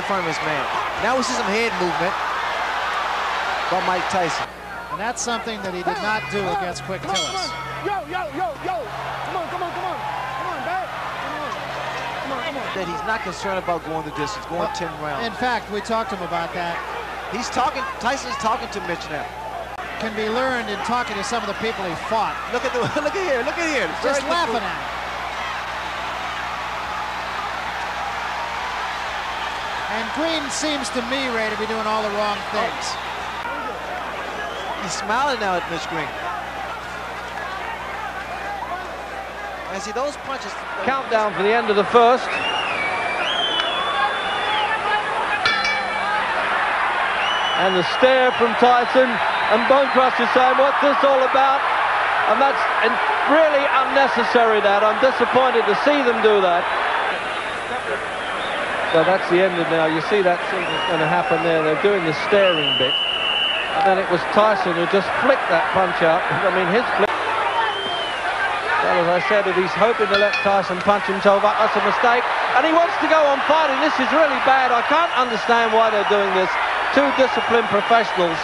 in front of his man. Now we see some hand movement by Mike Tyson. And that's something that he did not do against Quick Tillis. Yo. Come on, babe. Come on. That he's not concerned about going the distance, going 10 rounds. In fact, we talked to him about that. He's talking, Tyson's talking to Mitch now. Can be learned in talking to some of the people he fought. Look at here. Just laughing at him. And Green seems to me, Ray, to be doing all the wrong things. He's smiling now at Mitch Green. And see those punches. Countdown for the end of the first. And the stare from Tyson and Bonecrusher saying, what's this all about? And that's really unnecessary, that. I'm disappointed to see them do that. So that's the end of now. You see that scene that's going to happen there. They're doing the staring bit. And then it was Tyson who just flicked that punch out. I mean, his flick. Well, as I said, if he's hoping to let Tyson punch himself up, that's a mistake. And he wants to go on fighting. This is really bad. I can't understand why they're doing this. Two disciplined professionals.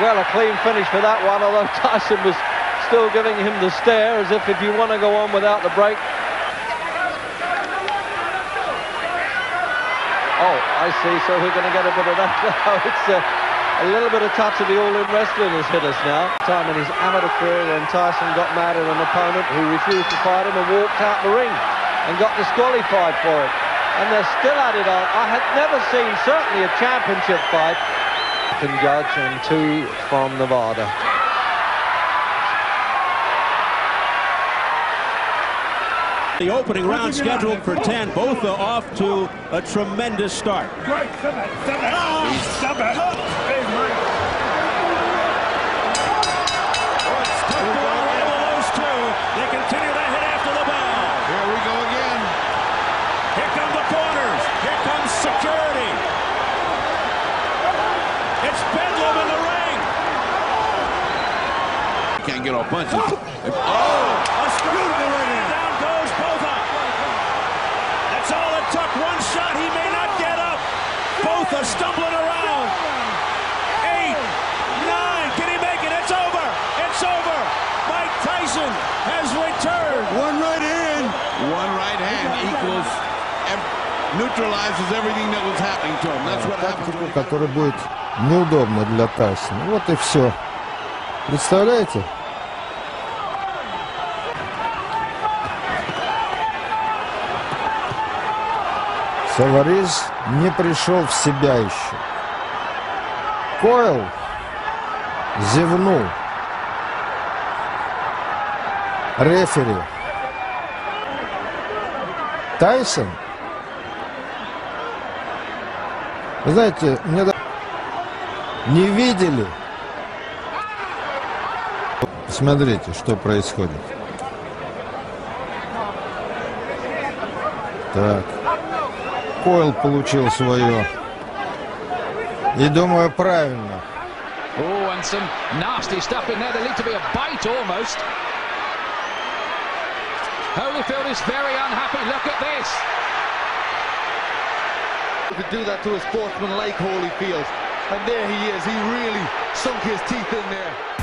Well, a clean finish for that one, although Tyson was still giving him the stare, as if you want to go on without the break. Oh, I see, so we're going to get a bit of that now. It's a little bit of touch of the all-in wrestling has hit us now. Time in his amateur career when Tyson got mad at an opponent who refused to fight him and walked out the ring and got disqualified for it. And they're still at it. I had never seen, certainly, a championship fight. Judge and two from Nevada. The opening round scheduled for 10, both are off to a tremendous start. Those two, they continue to hit after the bell. Here we go again. Here come the corners. Here comes security. It's bedlam in the ring. You can't get off punches. A beautiful right hand. Tuck one shot, he may not get up. Both are stumbling around. 8, 9, can he make it? It's over, it's over. Mike Tyson has returned. One right hand equals, neutralizes everything that was happening to him. That's what happened. Который будет неудобно для Тайсона. Вот и все. Представляете? Товарищ не пришел в себя еще. Койл зевнул. Рефери. Тайсон. Вы знаете, мне не видели. Смотрите, что происходит. Так. Койл получил свое. И думаю, правильно. Oh, and some nasty stuff in there. There needs to be a bite almost. Holyfield is very unhappy. Look at this. He could do that to a sportsman like Holyfield. And there he is. He really sunk his teeth in there.